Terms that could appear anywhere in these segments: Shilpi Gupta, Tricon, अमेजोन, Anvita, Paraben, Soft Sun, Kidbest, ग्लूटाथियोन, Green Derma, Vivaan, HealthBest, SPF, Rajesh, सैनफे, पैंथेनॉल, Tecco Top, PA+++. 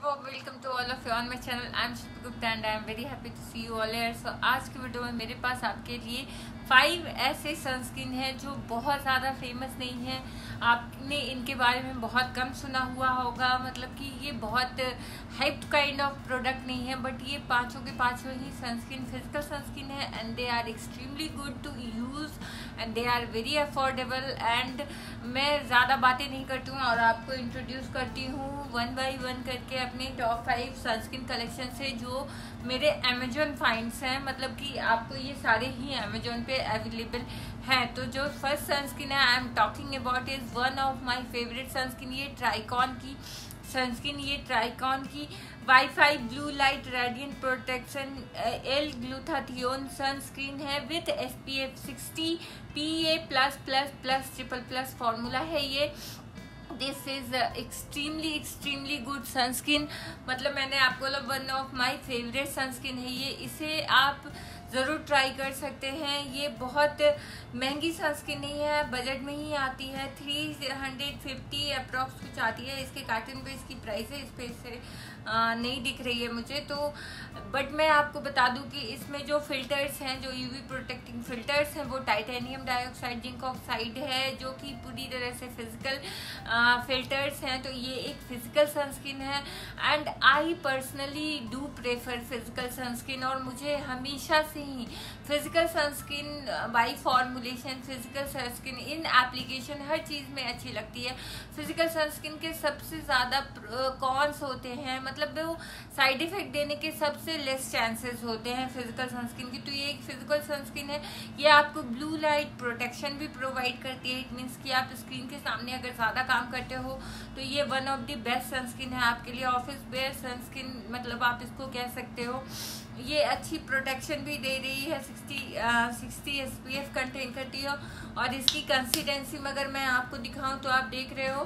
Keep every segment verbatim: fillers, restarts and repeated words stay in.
people, welcome to all of you on my channel. I am Shilpi Gupta and I am very happy to see you all here. So आज की video में मेरे पास आपके लिए five ऐसे sunscreen हैं जो बहुत ज़्यादा फेमस नहीं हैं. आपने इनके बारे में बहुत कम सुना हुआ होगा, मतलब कि ये बहुत हाइप्ड काइंड ऑफ प्रोडक्ट नहीं है, बट ये पाँचों के पाँचों ही सनस्क्रीन फिजिकल सनस्क्रीन है and they are extremely good to use and they are very affordable. And मैं ज़्यादा बातें नहीं करती हूँ और आपको इंट्रोड्यूस करती हूँ वन बाई वन करके अपने टॉप फाइव सनस्क्रीन कलेक्शन से जो मेरे अमेजोन फाइंड्स हैं, मतलब कि आपको ये सारे ही अमेजोन पे अवेलेबल हैं. तो जो फर्स्ट सनस्क्रीन है I am talking about is one of my favourite sunscreen, ये ट्राइकॉन की सनस्क्रीन. ये ट्राइकॉन की wifi blue light radiant protection L ग्लूटाथियोन sunscreen है with S P F sixty P A plus plus plus triple plus formula है ये. This is extremely extremely good sunscreen, मतलब मैंने आपको बोला one of my favourite sunscreen है ये. इसे आप ज़रूर ट्राई कर सकते हैं. ये बहुत महंगी सनस्क्रीन नहीं है, बजट में ही आती है. थ्री हंड्रेड फिफ्टी अप्रॉक्स कुछ आती है. इसके कार्टन पे इसकी प्राइस है, इस पे इससे नहीं दिख रही है मुझे तो, बट मैं आपको बता दूं कि इसमें जो फिल्टर्स हैं, जो यूवी प्रोटेक्टिंग फिल्टर्स हैं, वो टाइटेनियम डाइऑक्साइड जिंक ऑक्साइड है जो कि पूरी तरह से फिजिकल फिल्टर्स हैं. तो ये एक फिजिकल सनस्क्रीन है and I personally do prefer physical sunscreen. और मुझे हमेशा physical sunscreen by formulation, physical sunscreen in application हर चीज़ में अच्छी लगती है. फिजिकल सनस्क्रीन के सबसे ज़्यादा कॉन्स होते हैं, मतलब वो साइड इफेक्ट देने के सबसे लेस चांसेस होते हैं फिजिकल सनस्क्रीन की. तो ये एक फिजिकल सनस्क्रीन है, ये आपको ब्लू लाइट प्रोटेक्शन भी प्रोवाइड करती है. इट मीन्स कि आप स्क्रीन के सामने अगर ज़्यादा काम करते हो तो ये one of the best sunscreen है आपके लिए. ऑफिस वेयर सनस्क्रीन मतलब आप इसको कह सकते हो. ये अच्छी प्रोटेक्शन भी दे रही है, sixty S P F contain करती हो. और इसकी कंसिस्टेंसी मगर मैं आपको दिखाऊं तो आप देख रहे हो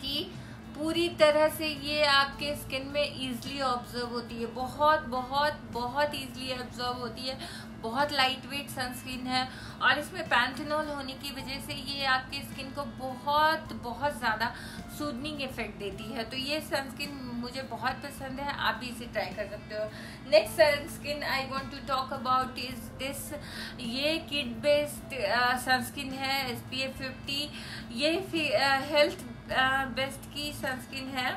कि पूरी तरह से ये आपके स्किन में ईजिली ऑब्जर्व होती है, बहुत बहुत बहुत ईजिली ऑब्जर्व होती है. बहुत लाइट वेट सनस्क्रीन है और इसमें पैंथेनॉल होने की वजह से ये आपके स्किन को बहुत बहुत ज़्यादा सूदनिंग इफेक्ट देती है. तो ये सनस्क्रीन मुझे बहुत पसंद है, आप भी इसे ट्राई कर सकते हो. Next sunscreen I want to talk about is this, ये किडबेस्ट सनस्क्रीन है एस पी एफ फिफ्टी. ये हेल्थ बेस्ट की सनस्क्रीन है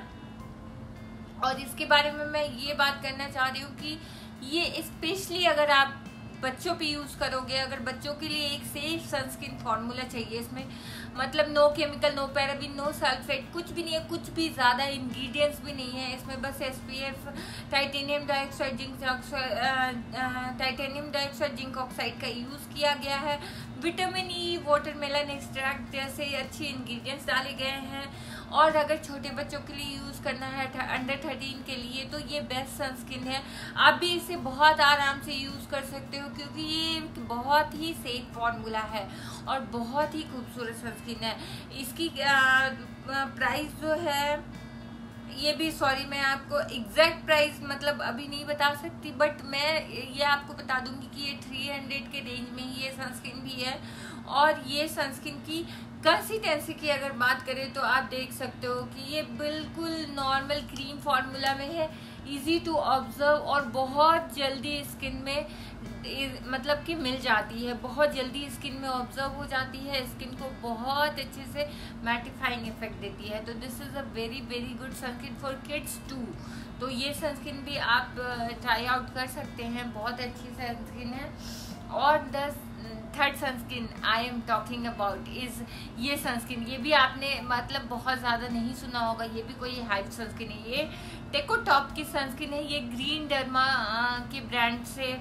और इसके बारे में मैं ये बात करना चाह रही हूँ कि ये स्पेशली अगर आप बच्चों पे यूज़ करोगे, अगर बच्चों के लिए एक सेफ सनस्क्रीन फार्मूला चाहिए इसमें, मतलब no chemical, no paraben, no sulphate, कुछ भी नहीं है, कुछ भी ज़्यादा इंग्रेडिएंट्स भी नहीं है इसमें. बस S P F titanium dioxide zinc titanium dioxide zinc oxide का यूज़ किया गया है. विटामिन ई, वाटरमेलन एक्सट्रैक्ट जैसे अच्छे इंग्रेडिएंट्स डाले गए हैं. और अगर छोटे बच्चों के लिए यूज़ करना है अंडर थर्टीन के लिए तो ये बेस्ट सनस्क्रीन है. आप भी इसे बहुत आराम से यूज़ कर सकते हो क्योंकि ये बहुत ही सेफ फार्मूला है और बहुत ही खूबसूरत सनस्क्रीन है. इसकी प्राइस जो है, ये भी सॉरी मैं आपको एग्जैक्ट प्राइस मतलब अभी नहीं बता सकती, बट मैं ये आपको बता दूंगी कि ये थ्री हंड्रेड के रेंज में ही ये सनस्क्रीन भी है. और ये सनस्क्रीन की कंसिस्टेंसी की अगर बात करें तो आप देख सकते हो कि ये बिल्कुल नॉर्मल क्रीम फार्मूला में है, इजी टू ऑब्जर्व और बहुत जल्दी स्किन में मतलब कि मिल जाती है, बहुत जल्दी स्किन में ऑब्जर्व हो जाती है, स्किन को बहुत अच्छे से मैटिफाइंग इफेक्ट देती है. तो this is a very very good sunscreen for kids too. तो ये सनस्क्रीन भी आप ट्राई आउट कर सकते हैं, बहुत अच्छी सनस्क्रीन है. और the third sunscreen I am talking about is ये सनस्क्रीन, ये भी आपने मतलब बहुत ज़्यादा नहीं सुना होगा, ये भी कोई हाइप सनस्क्रीन है. ये टेको टॉप की सनस्क्रीन है, ये ग्रीन डर्मा के ब्रांड से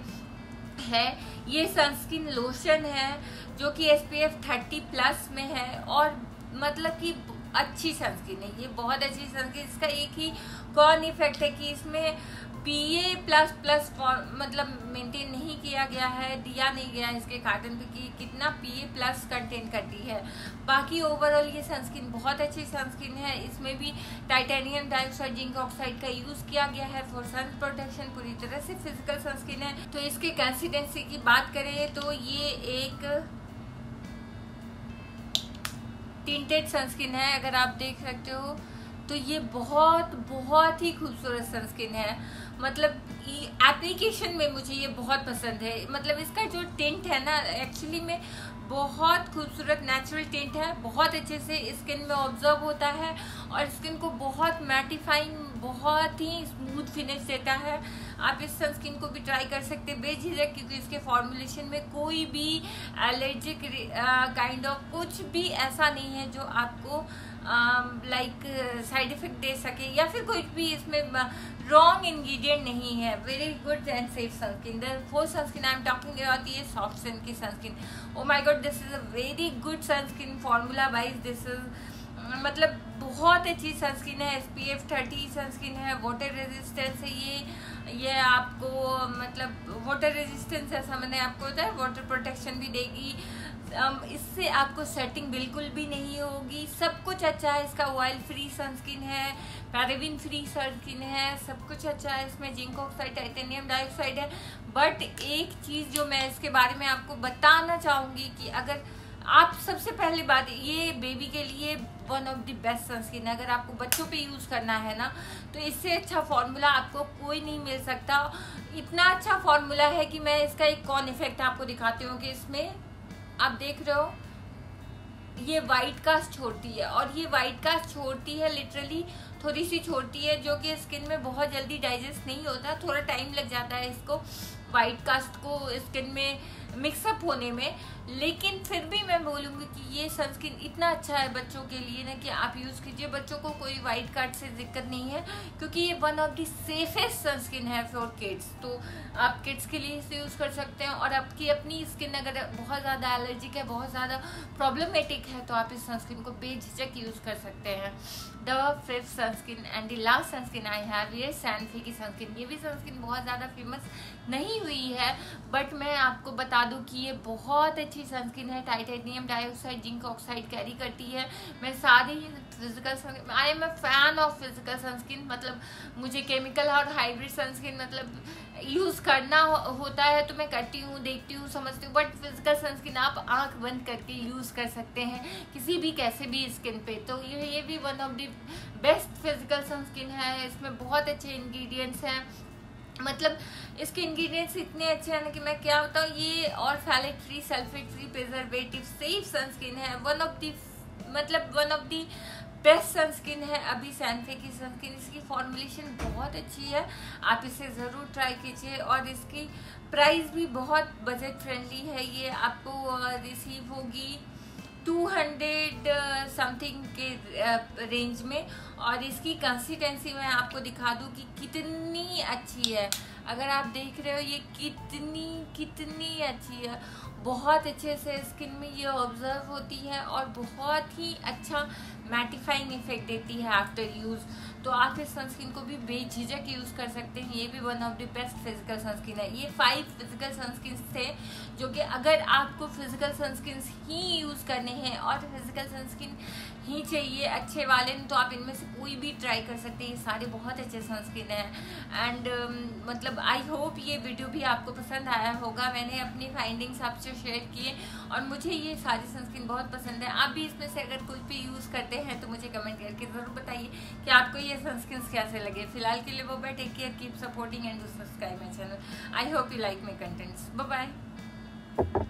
है. ये सनस्क्रीन लोशन है जो कि S P F thirty plus में है और मतलब कि अच्छी सनस्क्रीन है, ये बहुत अच्छी सनस्क्रीन. इसका एक ही कॉन इफेक्ट है कि इसमें पी ए प्लस प्लस मतलब मेंटेन नहीं किया गया है, दिया नहीं गया है इसके कार्टन पे कि कितना पी ए प्लस कंटेन करती है. बाकी ओवरऑल ये सनस्क्रीन बहुत अच्छी सनस्क्रीन है. इसमें भी टाइटेनियम डाइऑक्साइड जिंक ऑक्साइड का यूज़ किया गया है फॉर सन प्रोटेक्शन. पूरी तरह से फिजिकल सनस्क्रीन है. तो इसके कंसिस्टेंसी की बात करें तो ये एक टिंटेड सनस्क्रीन है, अगर आप देख सकते हो तो ये बहुत बहुत ही खूबसूरत सनस्क्रीन है। मतलब एप्लीकेशन में मुझे ये बहुत पसंद है। मतलब इसका जो टिंट है ना, एक्चुअली में बहुत खूबसूरत नेचुरल टिंट है, बहुत अच्छे से स्किन में ऑब्जर्व होता है और स्किन को बहुत मैटिफाइंग, बहुत ही स्मूथ फिनिश देता है। आप इस सनस्क्रीन को भी ट्राई कर सकते हैं बेझिझक, क्योंकि इसके फॉर्मुलेशन में कोई भी एलर्जिक काइंड ऑफ कुछ भी ऐसा नहीं है जो आपको लाइक साइड इफेक्ट दे सके, या फिर कोई भी इसमें रॉन्ग इंग्रेडिएंट नहीं है। Very good and safe sunscreen. The fourth sunscreen I am talking about ये सॉफ्ट सन की sunscreen. Oh my God, this is a very good sunscreen formula wise. This is मतलब बहुत अच्छी सनस्क्रीन है। S P F thirty sunscreen है, water resistance है। ये ये आपको मतलब वाटर रेजिस्टेंस ऐसा मैंने आपको बताया, वाटर प्रोटेक्शन भी देगी। इससे आपको सेटिंग बिल्कुल भी नहीं होगी, सब कुछ अच्छा है। इसका ऑयल फ्री सनस्क्रीन है, पैराबिन फ्री सनस्क्रीन है, सब कुछ अच्छा है। इसमें जिंक ऑक्साइड, टाइटेनियम डाइऑक्साइड है। बट एक चीज़ जो मैं इसके बारे में आपको बताना चाहूँगी कि अगर आप सबसे पहले बात, ये बेबी के लिए one of the best sunscreen है। अगर आपको बच्चों पे यूज़ करना है ना, तो इससे अच्छा फार्मूला आपको कोई नहीं मिल सकता। इतना अच्छा फार्मूला है कि मैं इसका एक कॉन इफेक्ट आपको दिखाती हूँ कि इसमें आप देख रहे हो ये वाइट कास्ट छोड़ती है, और ये वाइट कास्ट छोड़ती है लिटरली थोड़ी सी छोड़ती है, जो कि स्किन में बहुत जल्दी डाइजेस्ट नहीं होता। थोड़ा टाइम लग जाता है इसको, वाइट कास्ट को स्किन में मिक्सअप होने में। लेकिन फिर भी मैं बोलूँगी कि ये सनस्क्रीन इतना अच्छा है बच्चों के लिए ना कि आप यूज़ कीजिए। बच्चों को कोई वाइट कार्ड से दिक्कत नहीं है, क्योंकि ये one of the safest sunscreen है फॉर किड्स। तो आप किड्स के लिए इसे यूज़ कर सकते हैं, और आपकी अपनी स्किन अगर बहुत ज़्यादा एलर्जिक है, बहुत ज़्यादा प्रॉब्लमेटिक है, तो आप इस सनस्क्रीन को बेझिझक यूज़ कर सकते हैं। The fifth sunscreen and the last sunscreen I have ये सैनफे की सनस्क्रीन। ये भी सनस्क्रीन बहुत ज़्यादा फेमस नहीं हुई है, बट मैं आपको बता दूँ कि ये बहुत अच्छी सनस्क्रीन है। Titanium dioxide, zinc oxide carry करती है। मैं सारी physical, I am a fan of physical sunscreen. मतलब मुझे केमिकल और हाइब्रिड सनस्क्रीन मतलब यूज़ करना हो, होता है तो मैं करती हूँ, देखती हूँ, समझती हूँ। बट फिजिकल सनस्क्रीन आप आंख बंद करके यूज़ कर सकते हैं किसी भी कैसे भी स्किन पे। तो ये ये भी one of the best physical sunscreen है। इसमें बहुत अच्छे इंग्रेडिएंट्स हैं। मतलब इसके इंग्रेडिएंट्स इतने अच्छे हैं ना कि मैं क्या बताऊँ। ये और phthalate free, sulphate free, preservative, safe sunscreen है। वन ऑफ दी मतलब one of the best sunscreen है अभी सैनफे की सनस्क्रीन। इसकी फॉर्मुलेशन बहुत अच्छी है, आप इसे ज़रूर ट्राई कीजिए। और इसकी प्राइस भी बहुत बजट फ्रेंडली है। ये आपको रिसीव होगी टू हंड्रेड समथिंग के रेंज में। और इसकी कंसिस्टेंसी मैं आपको दिखा दूँ कि कितनी अच्छी है। अगर आप देख रहे हो ये कितनी कितनी अच्छी है, बहुत अच्छे से स्किन में ये ऑब्जर्व होती है और बहुत ही अच्छा मैटिफाइंग इफेक्ट देती है आफ्टर यूज़। तो आप इस सनस्क्रीन को भी बेझिझक यूज़ कर सकते हैं। ये भी one of the best physical sunscreen है। ये फाइव फिजिकल सनस्क्रीन थे जो कि अगर आपको फिजिकल सनस्क्रीन ही यूज़ करने हैं और फिजिकल सनस्क्रीन ही चाहिए अच्छे वाले, तो आप इनमें से कोई भी ट्राई कर सकते हैं। ये सारे बहुत अच्छे सनस्क्रीन हैं। एंड uh, मतलब आई होप ये वीडियो भी आपको पसंद आया होगा। मैंने अपनी फाइंडिंग्स आपसे शेयर किए और मुझे ये सारी सनस्क्रीन बहुत पसंद है। आप भी इसमें से अगर कुछ भी यूज़ करते हैं तो मुझे कमेंट करके ज़रूर बताइए कि आपको ये सनस्क्रीन कैसे लगे। फिलहाल के लिए वो bye, take care, keep supporting and to subscribe my channel. I hope you like my contents. Bye bye.